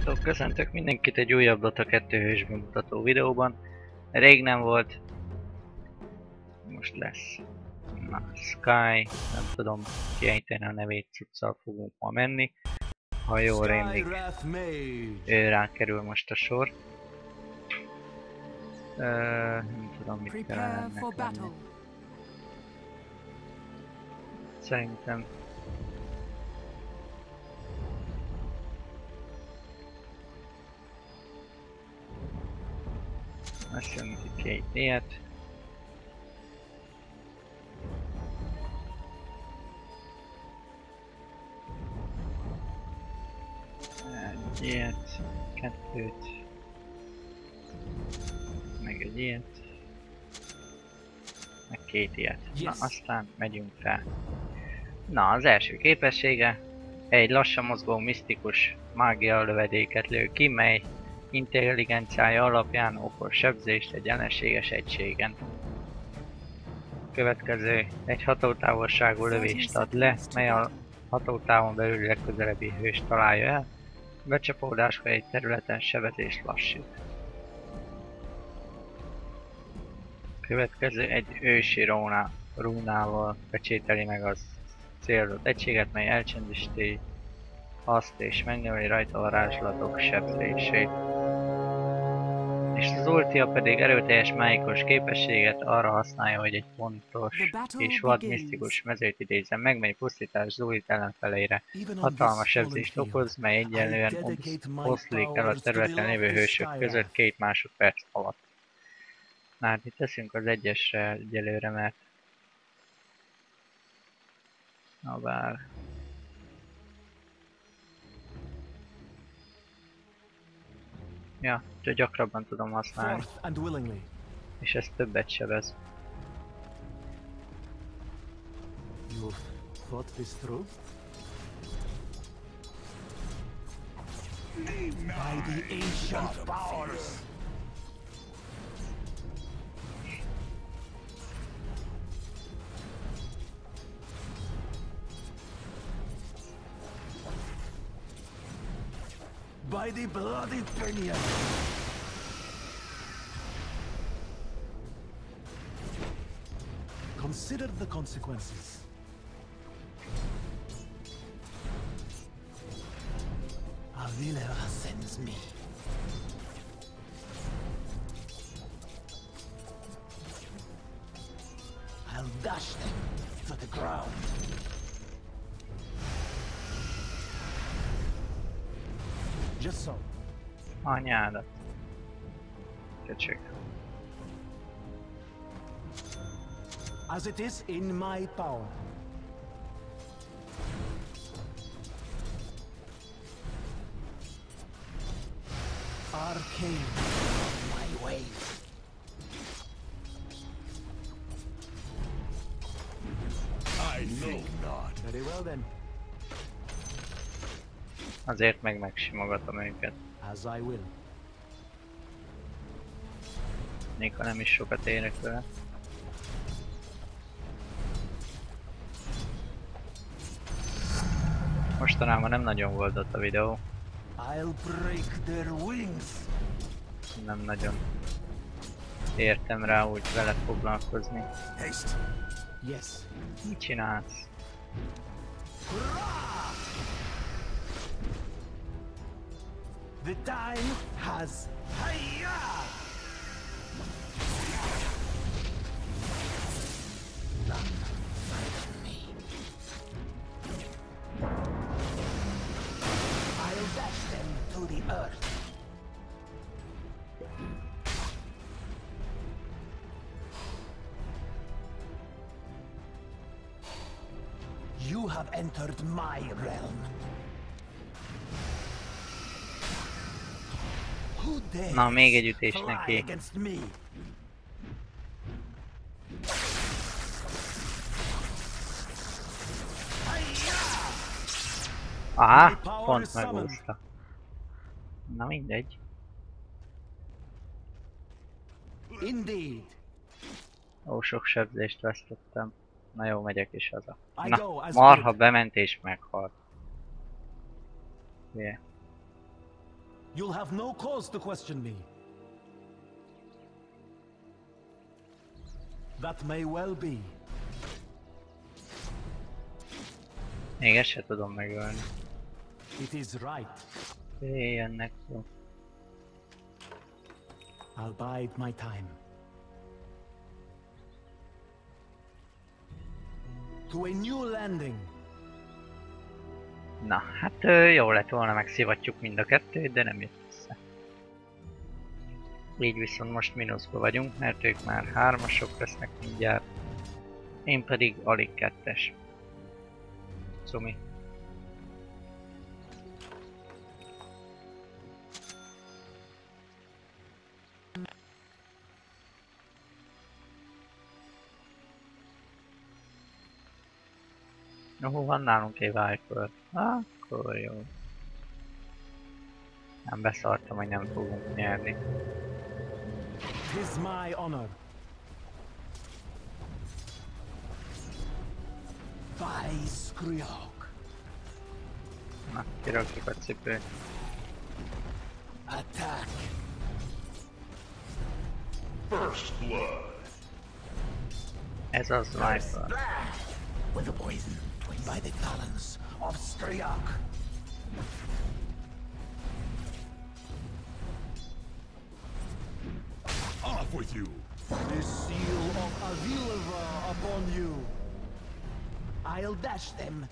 Sziasztok, köszöntök mindenkit egy újabb Dota 2 hős bemutató videóban. Rég nem volt. Most lesz. Na, Sky, nem tudom kiejteni a nevét, cuccal fogunk ma menni. Ha jól rémlik, ő rákerül most a sor. Nem tudom, mit kell ennek. Szerintem... Azt hiszem, hogy két ilyet. Egy ilyet, kettőt. Meg egy ilyet. Meg két ilyet. Na, aztán megyünk rá. Na, az első képessége. Egy lassan mozgó misztikus mágia lövedéket lő ki, mely intelligenciája alapján okoz sebzést egy ellenséges egységen. Következő, egy hatótávolságú lövést ad le, mely a hatótávon belül legközelebbi hős találja el, becsapódáskor egy területen sebezést lassít. Következő, egy ősi rúnával pecsételi meg az célzott egységet, mely elcsendesíti azt és megnöveli rajta a varázslatok sebzését. És az ultia pedig erőteljes mágikus képességet arra használja, hogy egy pontos és vad misztikus mezőt idézzen meg, mely pusztítás zúdít ellenfeleire. Hatalmas sebzést okoz, mely egyenlően oszlik el a területen lévő hősök között 2 másodperc alatt. Na hát itt teszünk az egyesre egyelőre, mert... Na bár... Ja, csak gyakrabban tudom használni. És ez többet sebez. By the bloody Pernia. Consider the consequences. Avila sends me. I'll dash them to the ground. Just so. Anyádat. Köcsög. As it is in my power. Arcane my way. I know not. Very well then. Azért meg megsimogatom őket. Még ha nem is sokat érek vele. Mostanában nem nagyon volt ott a videó. Nem nagyon értem rá úgy vele foglalkozni. Mit csinálsz? The time has come. I'll dash them to the earth. You have entered my realm. Na, még egy ütés neki. Aha, pont megúszta. Na mindegy. Ó, sok sebzést vesztettem. Na jó, megyek is haza. Na, marha bement és meghalt. Yeah. You'll have no cause to question me. That may well be. Még ezt se tudom megölni. It is right. Éljenek szó. I'll bide my time. To a new landing. Na, hát jó lett volna, megszívatjuk mind a kettőt, de nem jött össze. Így viszont most mínuszba vagyunk, mert ők már hármasok lesznek mindjárt. Én pedig alig kettes. Cumi. No, van nálunk egy Viper. Akkor jó. Nem beszartam, hogy nem fogunk nyerni. This my honor. Vice Griok. Na, kirakjuk a cipőt. Attack. First blood. Ez az Viper. With the poison by the talons of Striok. Off with you! The seal of Avilva upon you. I'll dash them.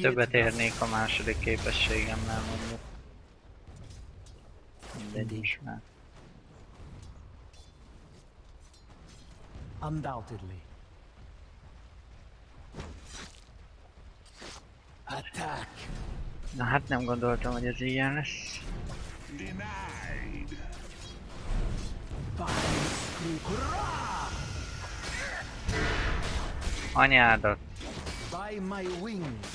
Többet érnék a második képességemmel, mondjuk. Mindegy is már. Undoubtedly. Attack. Na hát nem gondoltam, hogy ez ilyen lesz. Denied. Anyádat. By my wings.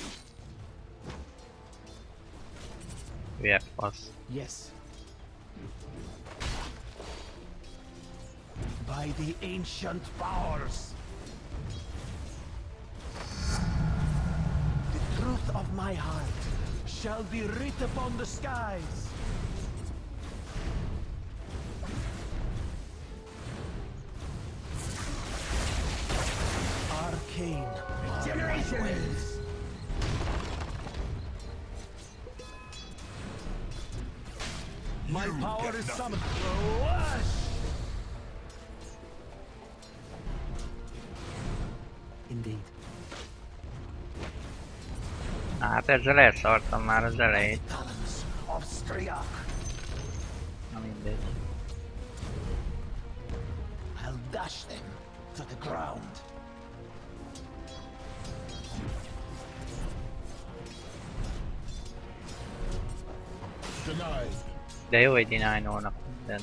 Hülye fasz. Yes. By the ancient powers. The truth of my heart shall be writ upon the skies. Arcane regenerations. My power is summoned. Indeed. Na, hát ezzel elszartam már az elejét. Na mindegy. I'll dash them to the ground. De jó, hogy deny-nolnak minden.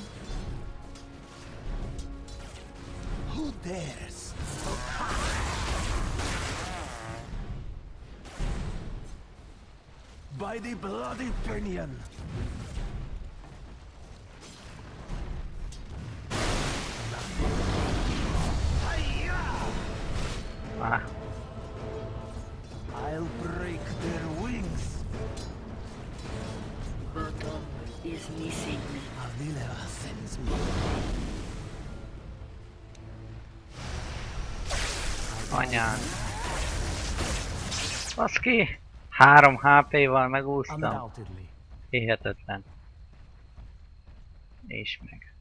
Who dares? By the bloody pinion. I'll break their wings. Burton is missing. Avilera sends me. Anyán. Baszki! 3 HP-val megúsztam. Hihetetlen. És meg.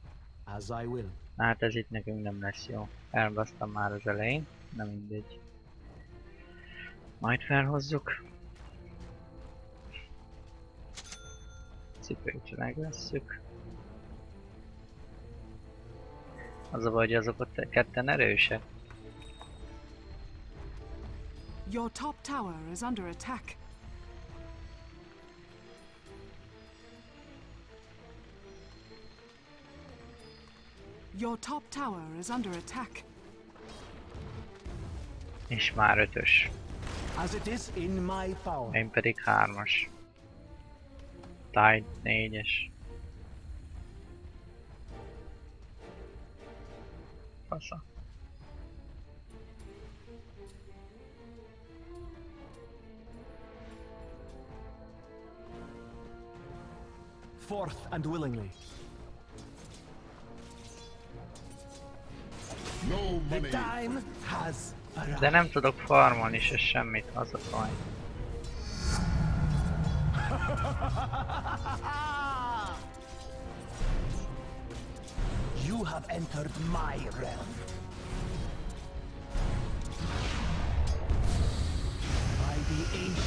Hát ez itt nekünk nem lesz jó. Elbasztam már az elején. Nem mindegy. Majd felhozzuk. Cipőt megvesszük. Az a baj, hogy azok a ketten erősek. Your top tower is under attack. Your top tower is under attack. És már 5-ös. Én pedig 3-as. Tide 4-es. Fasza. forth and willingly. No money. The time has arrived. De nem tudok farmolni se semmit, az a baj. You have entered my realm.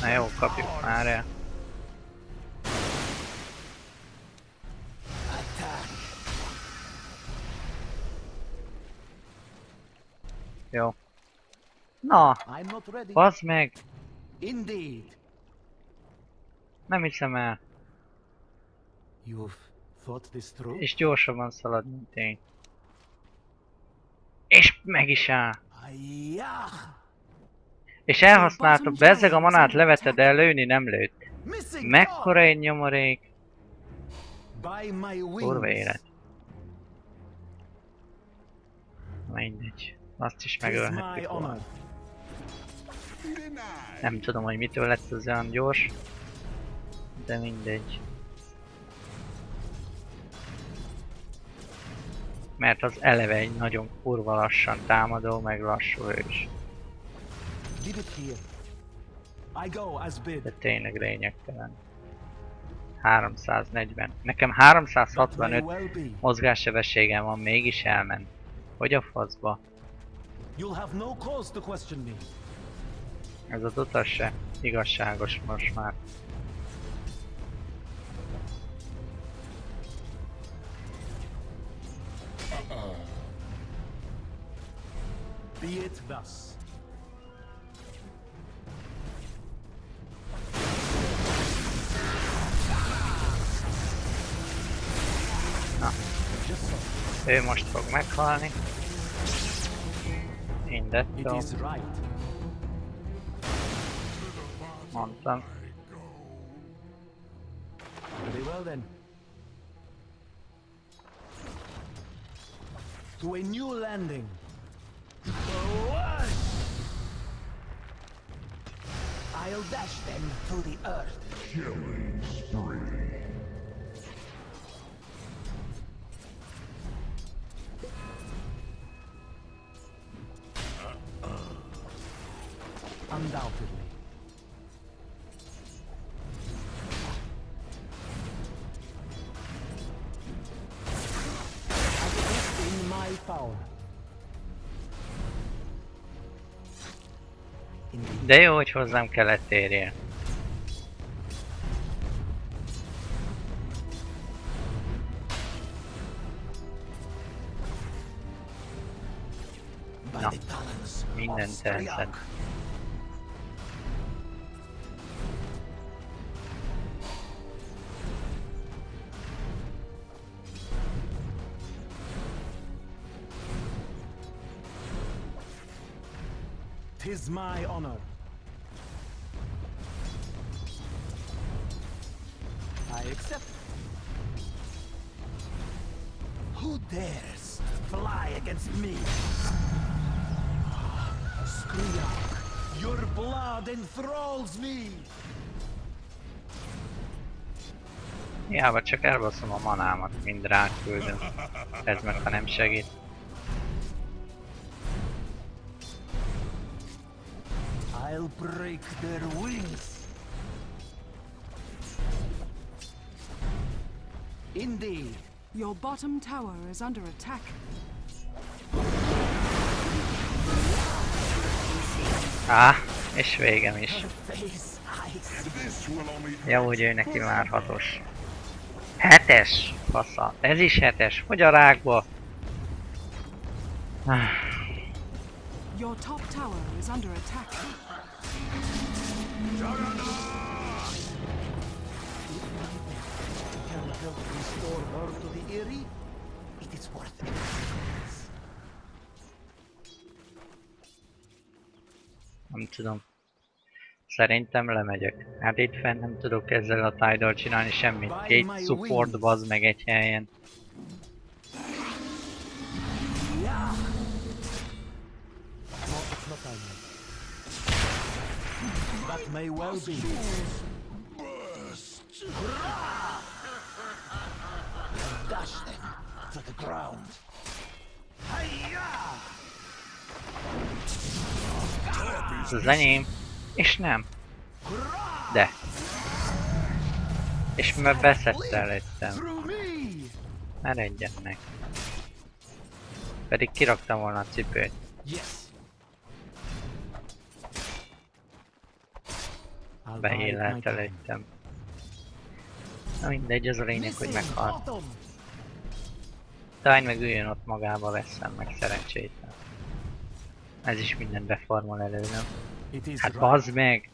Na jó, kapjuk már el. Jó. Na, bassz meg! Nem hiszem el. És gyorsabban szalad, mint én. És meg is áll! És elhasználta, bezzeg a manát leveted el, lőni nem lőtt. Mekkora egy nyomorék! Kurva élet. Mindegy. Azt is megölhettük volna. Nem tudom, hogy mitől lett az olyan gyors. De mindegy. Mert az eleve egy nagyon kurva lassan támadó, meg lassú ő is. De tényleg lényegtelen. 340. Nekem 365 mozgássebességem van, mégis elment. Hogy a faszba? Ez a Dota se igazságos most már. Be it thus. Na, ő most fog meghalni. Mindettől. Mondtam. To a new landing. I'll dash them to the earth. Killing spree. Undoubtedly. In my power. De jó, hogy hozzám kellett érjen. Na, mindent elszed. Tis my honor. I accept. Who dares fly against me? Skriak, your blood enthralls me. Ja, vagy csak elbaszom a manámat, mind ráküldöm. Ez meg ha nem segít. I'll break their wings. Indeed, your bottom tower is under attack. Ah, és végem is. Jó, hogy ő neki már 6-os. 7-es, fasza. Ez is 7-es. Hogy a rákba? Your top tower is under attack. Can we help restore her to the Eyrie? It is worth it. Nem tudom. Szerintem lemegyek. Hát itt fenn nem tudok ezzel a Tidal csinálni semmit. Két support bazd meg egy helyen. That may well be. Burst. to the ground. Az enyém, és nem. De. És már beszettelődtem. Már egyetnek. Pedig kiraktam volna a cipőt. Behéleltelődtem. Na mindegy, az a lényeg, hogy meghalt. Talán meg üljön ott magába, veszem meg szerencsétlen. Ez is minden beformol előlem. Hát bazd meg!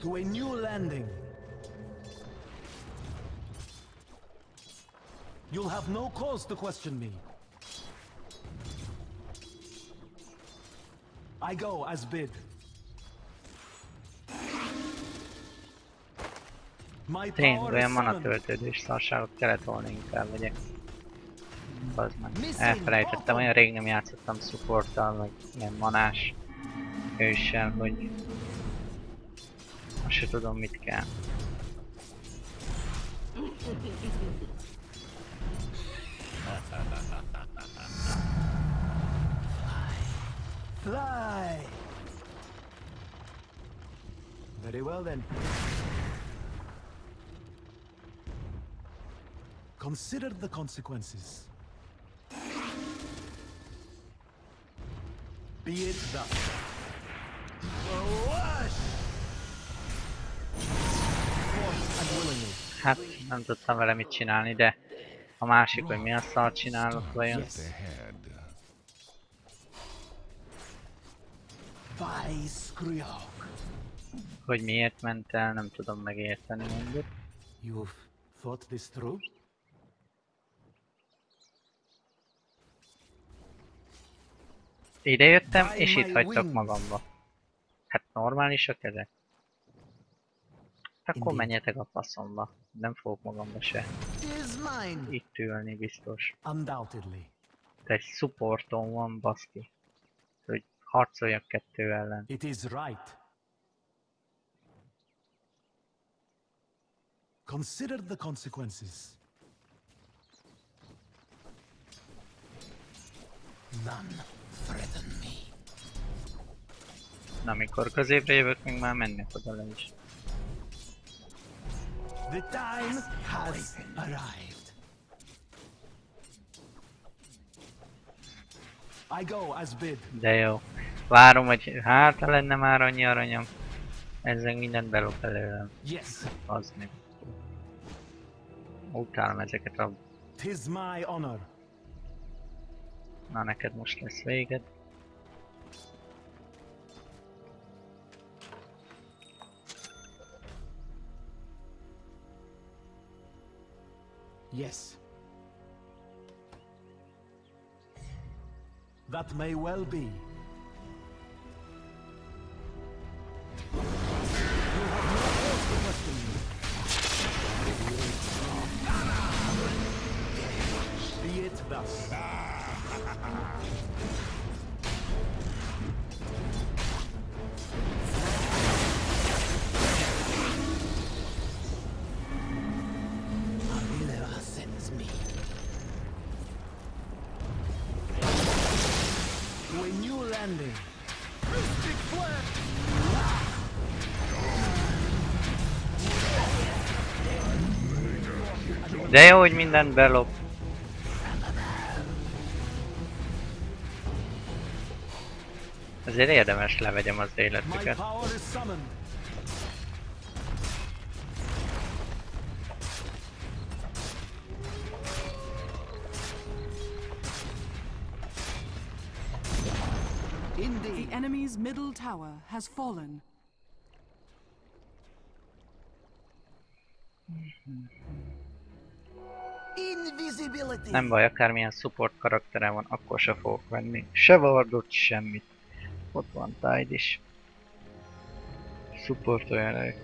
To a new landing. You'll have no cause to question me. I go as bid. Tényleg olyan manatöltődés szarságot kellett volna inkább vegyek. Bazd meg. Elfelejtettem, olyan rég nem játszottam supporttal, meg ilyen manás őssel, hogy azt se tudom mit kell. Fly! Very well then. Consider the consequences. Be it thus. Hát nem tudtam vele mit csinálni, de a másik, hogy mi a szart csinálok vajon. Hogy miért ment el, nem tudom megérteni mondjuk. Ide jöttem, és itt hagytok magamba. Hát normálisak ezek? Akkor menjetek a faszomba. Nem fogok magamba se itt ülni biztos. De egy supportom van, baszki. Hogy harcoljak kettő ellen. Consider the consequences. None threaten me. Na, mikor középre jövök, még már mennek oda le is. The time has arrived. I go as bid. De jó. Várom, hogy hát lenne már annyi aranyom. Ezzel mindent belop előlem. Yes. Az nem. Utálom ezeket a... Tis my honor. Na, neked most lesz véged. Yes. That may well be. Be it thus. De jó, hogy mindent belop. Azért érdemes levegyem az életüket. The enemy's middle tower has fallen. Nem baj, akármilyen support karakterem van, akkor se fogok venni. Se vardot, semmit. Ott van Tide is. supportoljanak.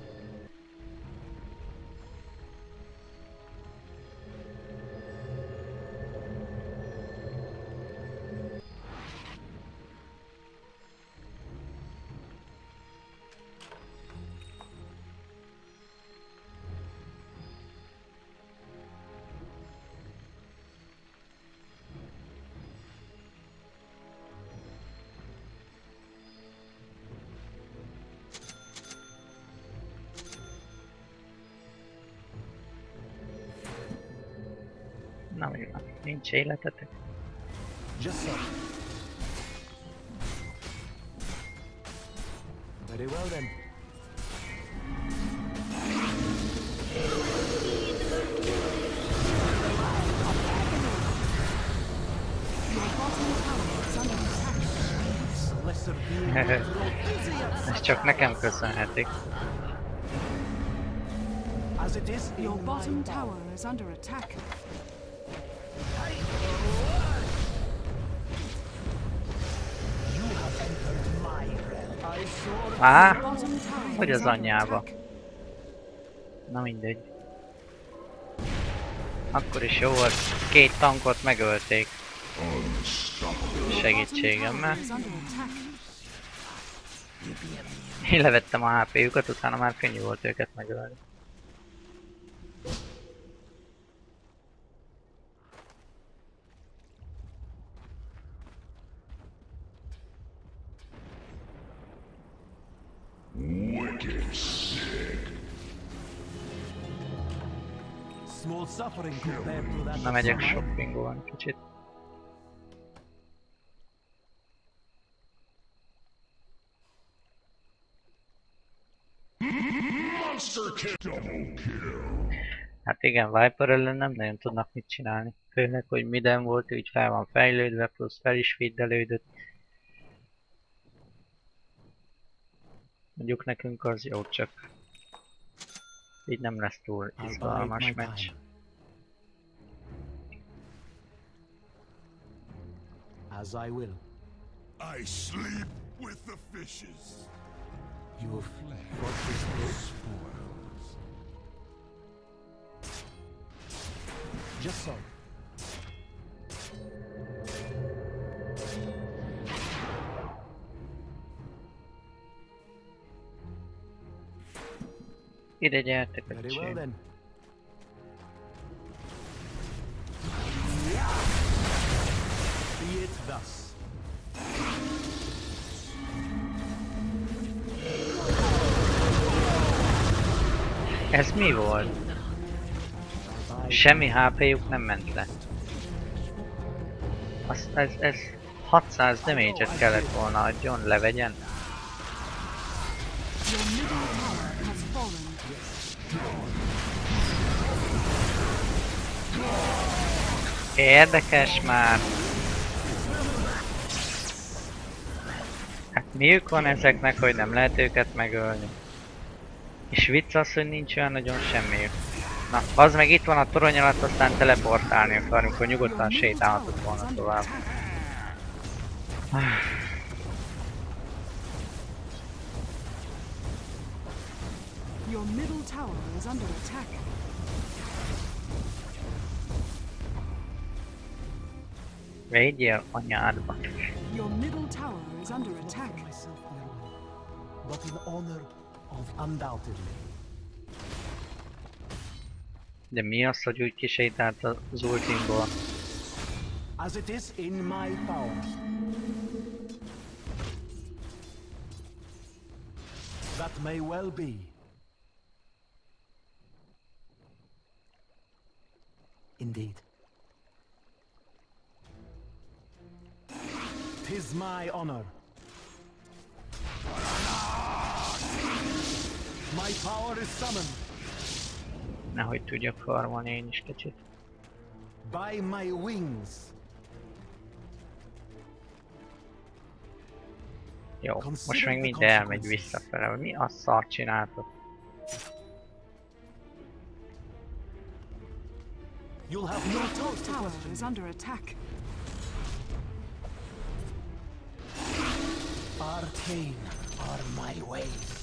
Nem jó, nincs életetek. Very well then. Ezt csak nekem köszönhetik. As it is, your bottom tower is under attack. Á, hogy az anyjába? Na mindegy. Akkor is jó volt, két tankot megölték segítségemmel. Én levettem a HP-jukat, utána már könnyű volt őket megölni. Wicked sick. Small suffering compared to that. Na megyek shoppingolni kicsit. Monster kill. Double kill. Hát igen, Viper ellen nem nagyon tudnak mit csinálni. Főleg, hogy minden volt, így fel van fejlődve, plusz fel is védelődött. Mondjuk nekünk az jó, csak így nem lesz túl izgalmas meccs. As I will. I sleep with the fishes. Your flesh is spoils. Just so. Ide gyertek, öcsém. Ez mi volt? Semmi HP-juk nem ment le. Ez 600 damage-et kellett volna adjon, levegyen. Érdekes már. Hát miük van ezeknek, hogy nem lehet őket megölni? És vicc az, hogy nincs olyan nagyon semmi. Na, az meg itt van a torony alatt, aztán teleportálni akar, amikor nyugodtan sétálhatott volna tovább. Your middle tower is under attack. Védjél anyádba. Your middle tower is under attack. But in honor of undoubtedly. De mi az, hogy úgy kisétált az ultimból? As it is in my power. That may well be. Indeed. Is my honor. My power is summoned. Nehogy tudjak farmolni én is kicsit. By my wings. Jó, most még minden elmegy visszafele. Mi a szart csináltok? Your tower is under attack. Arcane are my ways.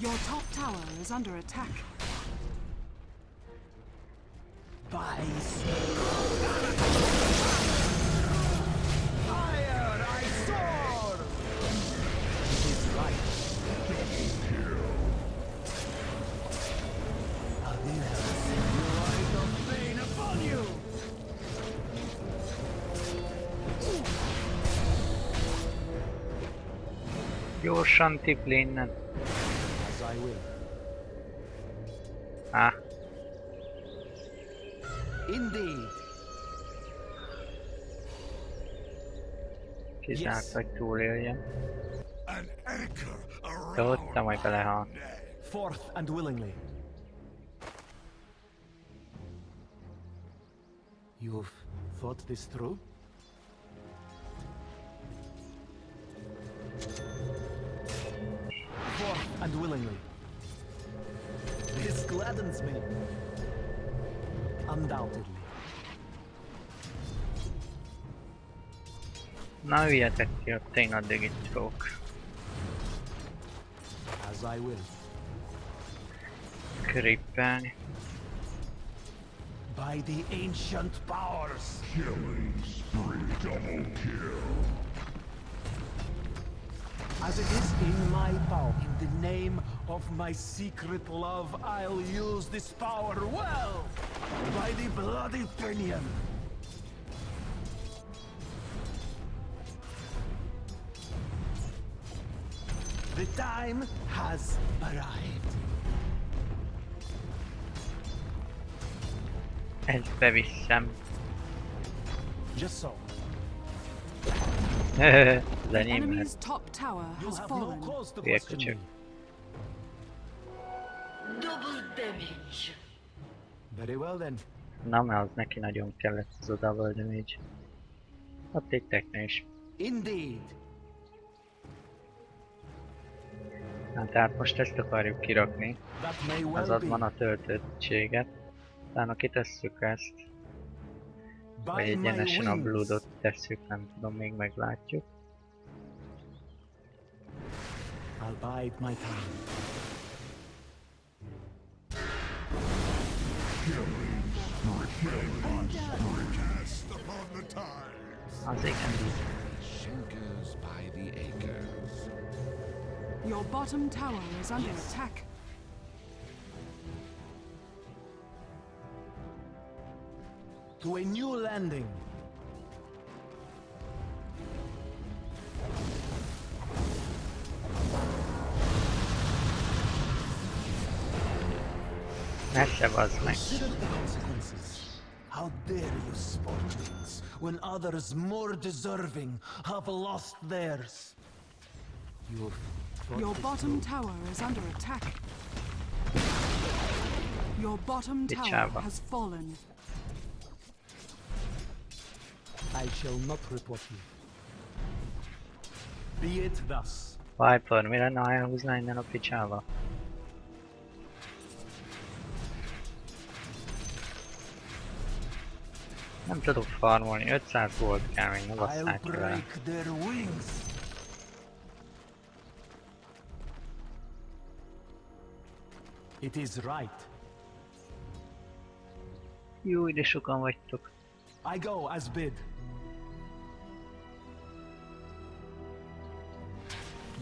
Your top tower is under attack. Your Shanti plane. As I will. Ah. Indeed. She's not like to area. An anchor around. Forth and willingly. You've thought this through? And willingly. This gladdens me. Undoubtedly. Now we attack your thing on the stroke. As I will. Creepen. By the ancient powers. Killing spree, double kill. As it is in my power, in the name of my secret love, I'll use this power well! By the bloody pinion! The time has arrived. And very sham. Just so. The enemy's top tower has fallen. Yeah, double damage. Very well then. Nem, az neki nagyon kellett az a double damage. A téteknek is. Indeed. Tehát most ezt akarjuk kirakni. Azaz van a töltöttséget. Utána kitesszük ezt. Vagy egyenesen a bloodot tesszük, nem tudom, még meglátjuk. I'll bide my time. I'll take him. Shakers by the acres. Your bottom tower is under attack. To a new landing. That was nice. Consider the consequences. How dare you sport things when others more deserving have lost theirs? Your bottom tower is under attack. Your bottom tower has fallen. I shall not report you. Be it thus. Viper, mira na ja uznajna na pichava. Nem tudok farmolni, 500 volt kell még, nem aztán kivel. Jó, ide sokan vagytok.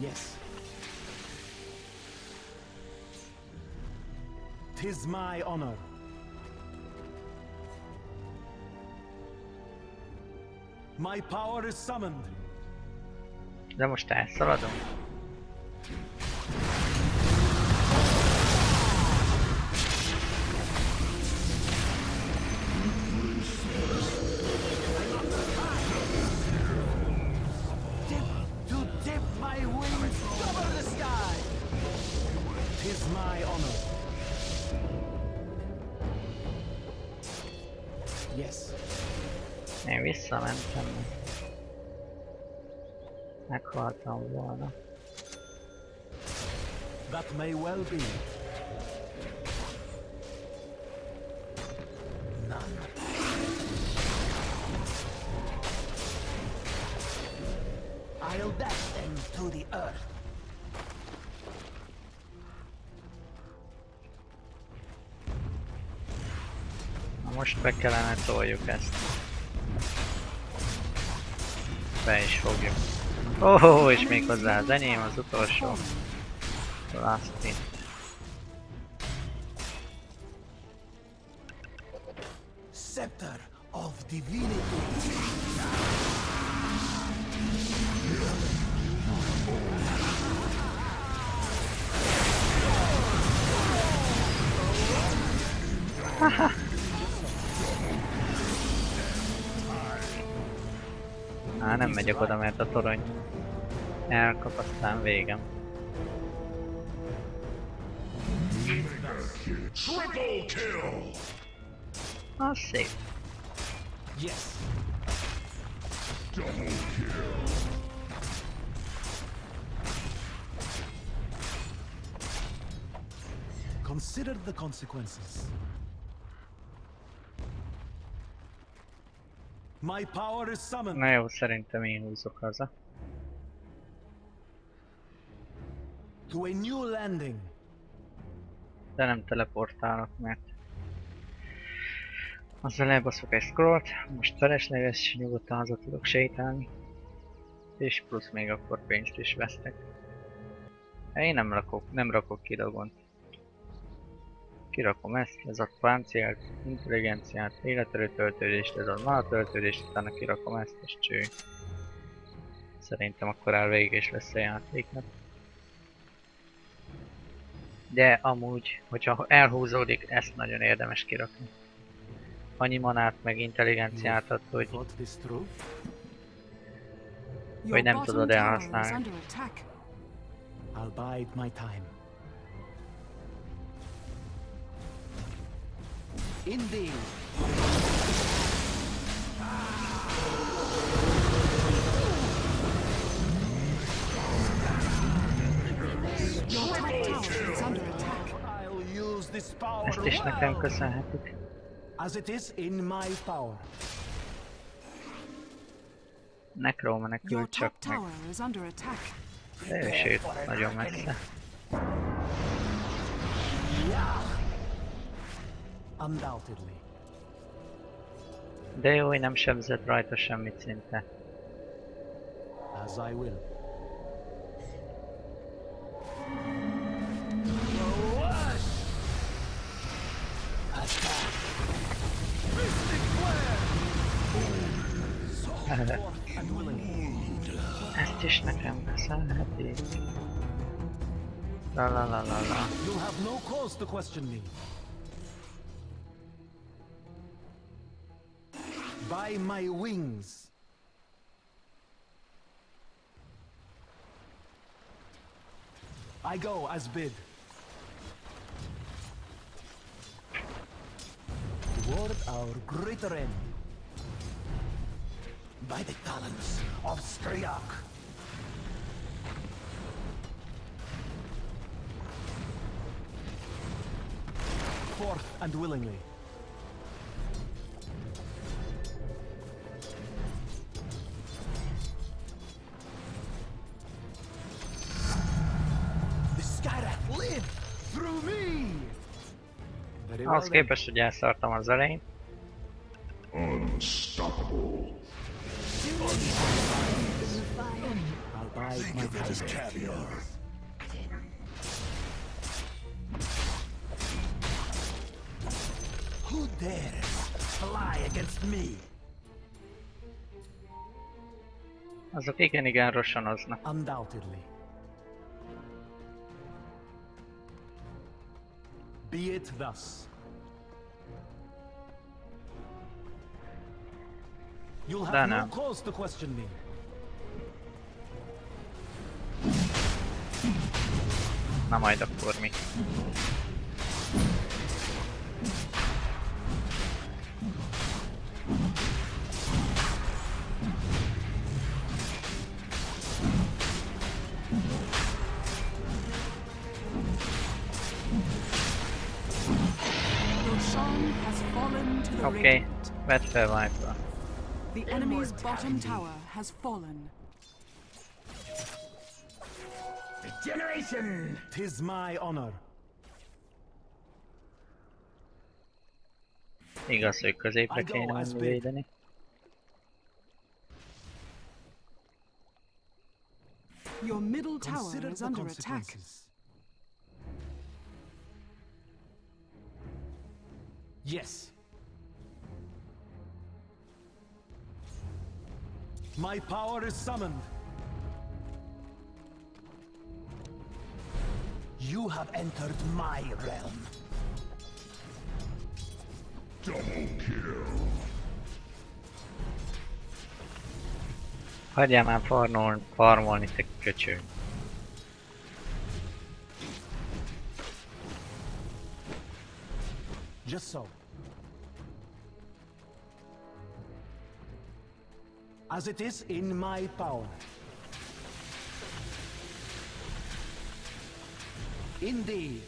Yes. Tis my honor. My power is summoned. De most elszaladom. To dip my wings over the sky. Tis my honor. Yes. Én visszamentem, meghaltam volna. That may well be. None. I'll dash them to the earth. most be kellene toljuk ezt. Be is fogjuk. Oh, és még hozzá az enyém, az utolsó. The last hit. Scepter of Divinity. Haha! Á, nem megyek oda, mert a torony elkap, aztán végem. Ah, szép! Yes! Consider the consequences. My power is summoned. Na jó, szerintem én húzok haza. To a new landing. De nem teleportálok, mert azzal elbaszok egy scrollt, most felesleges, nyugodtan haza tudok sétálni. És plusz még akkor pénzt is vesztek. Én nem rakok ki dolgont. Kirakom ezt, ez a páncélt, intelligenciát, életerő töltődést, ez a mana töltődést, utána kirakom ezt, és cső. Szerintem akkor áll végig is lesz a játéknak. De amúgy, hogyha elhúzódik, ezt nagyon érdemes kirakni. Annyi manát, meg intelligenciát ad, hogy nem tudod elhasználni. Indeed. Your tower is under attack. I'll use this power. Ezt is nekem köszönhetik. As it is in my power. Nekrómenek küld csak meg. De sőt, nagyon messze. Undoubtedly. De jó, hogy nem sebzett rajta semmit szinte. As I will. Ezt is nekem beszélheti. La la la la la. You have no cause to question me. By my wings. I go as bid. Toward our greater end. By the talents of Skriak. Forth and willingly. Ahhoz képest, hogy elszartam az elején. Azok igen rosszanoznak. Be it thus. You'll have no cause to question me. Na majd akkor mi? Okay, vedd fel Viper. The enemy's bottom tower has fallen. Regeneration! 'Tis my honor. Igaz, hogy középre kéne menni védeni. Your middle tower is under attack. Yes. My power is summoned. You have entered my realm. Double kill. Hagyjál már farmolni, te köcsög. Just so. As it is in my power. Indeed.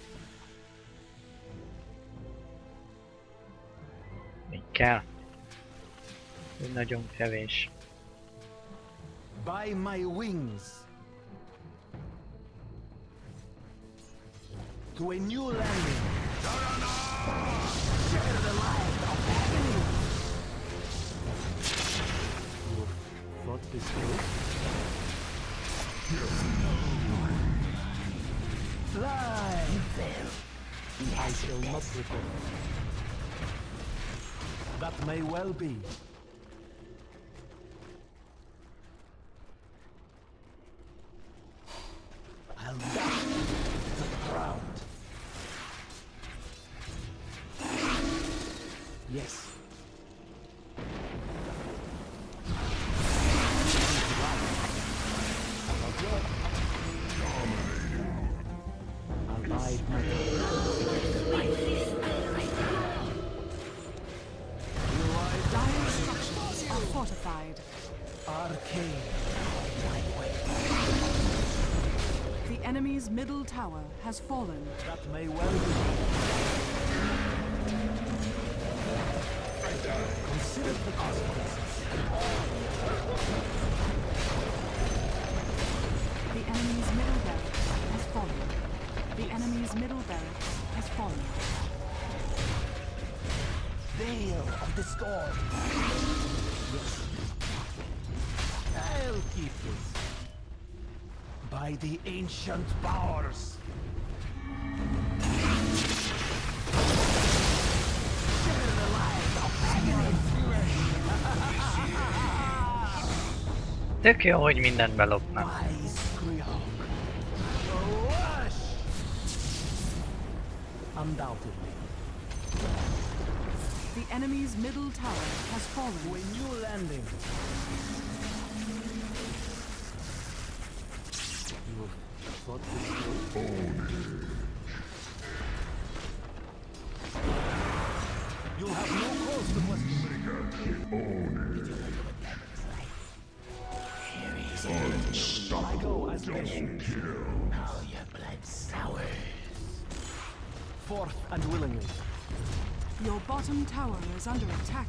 Mi kell? Nagyon kevés. By my wings. To a new landing. Share the light of agony. You thought this way? Fly! I shall not return. That may well be. Middle tower has fallen. That may well be. Consider the consequences. The enemy's middle barracks has fallen. The enemy's middle barracks has fallen. Veil of the storm. Yes. I'll keep this. By the ancient powers. Share the light of agony. Tök jó, hogy mindent belopnak. Undoubtedly. The enemy's middle tower has fallen. A new landing. What is you have no cause to question. I go as mentioned. Now your blood sours. Forth and willingly. Your bottom tower is under attack.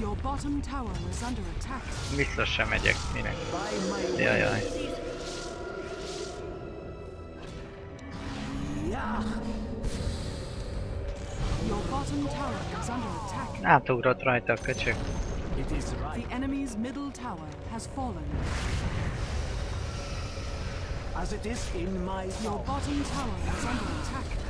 Your bottom tower is under attack. Biztos sem megyek, minek. Jajjaj. Your bottom tower is under attack. Átugrott rajta a köcsög. The enemy's middle tower has fallen. As it is in my your bottom tower is under attack.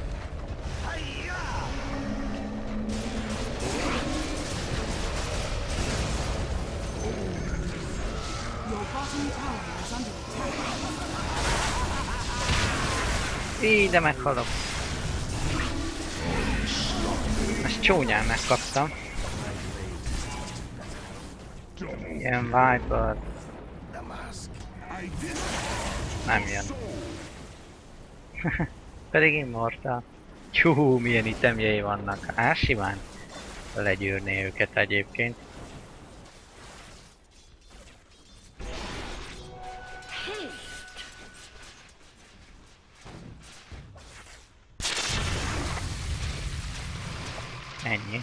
Így, de meghalok. Ezt csúnyán megkaptam. Ilyen Viper. Nem jön. Pedig immortal. Juhú, milyen itemjei vannak. Á, simán legyűrné őket egyébként. Ennyi.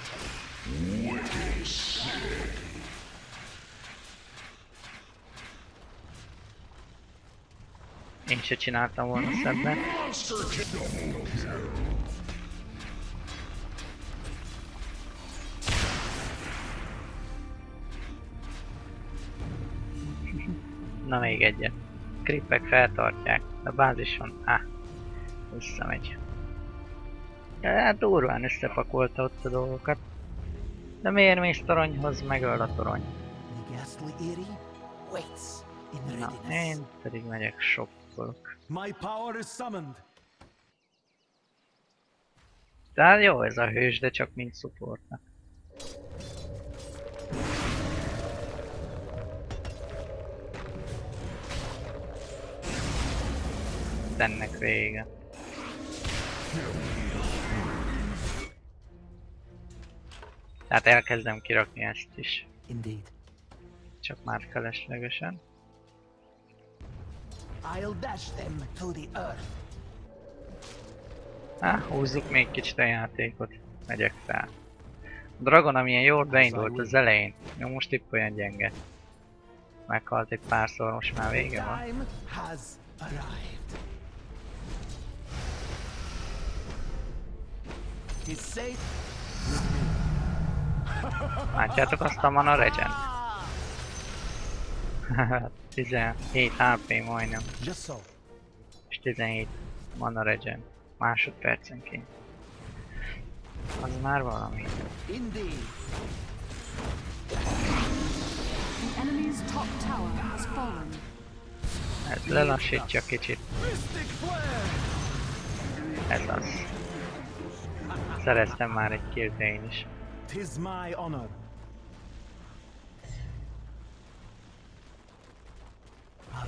Én se csináltam volna szebbet. Na még egyet. Kripek feltartják, a bázison, visszamegy. Hát durván összepakolta ott a dolgokat. De miért mész toronyhoz, megöl a torony? Na, én pedig megyek shopkolok. Tehát jó ez a hős, de csak mint supportnak. Ennek vége. Tehát elkezdem kirakni ezt is. Csak már feleslegesen. Húzzuk még kicsit a játékot. Megyek fel. A Dragon, amilyen jól beindult az elején. Jó, most épp olyan gyenge. Meghalt egy párszor, most már vége van. Látjátok, aztán van a regen. 17 HP majdnem. És 17 van a regen. Másodpercenként. Az már valami. Ez lelassítja kicsit. Ez az. Szereztem már egy killt én is.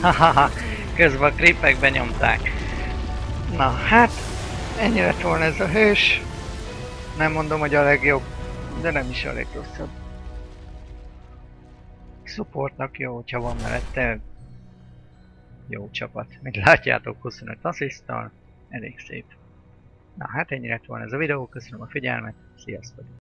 Hahaha, közben a creepekbe nyomták. Na hát, ennyi lett volna ez a hős. Nem mondom, hogy a legjobb, de nem is a legrosszabb. Supportnak jó, hogyha van mellette jó csapat. Mint látjátok, 25 assziszttal, elég szép. Na hát, ennyi lett volna ez a videó, köszönöm a figyelmet, sziasztok!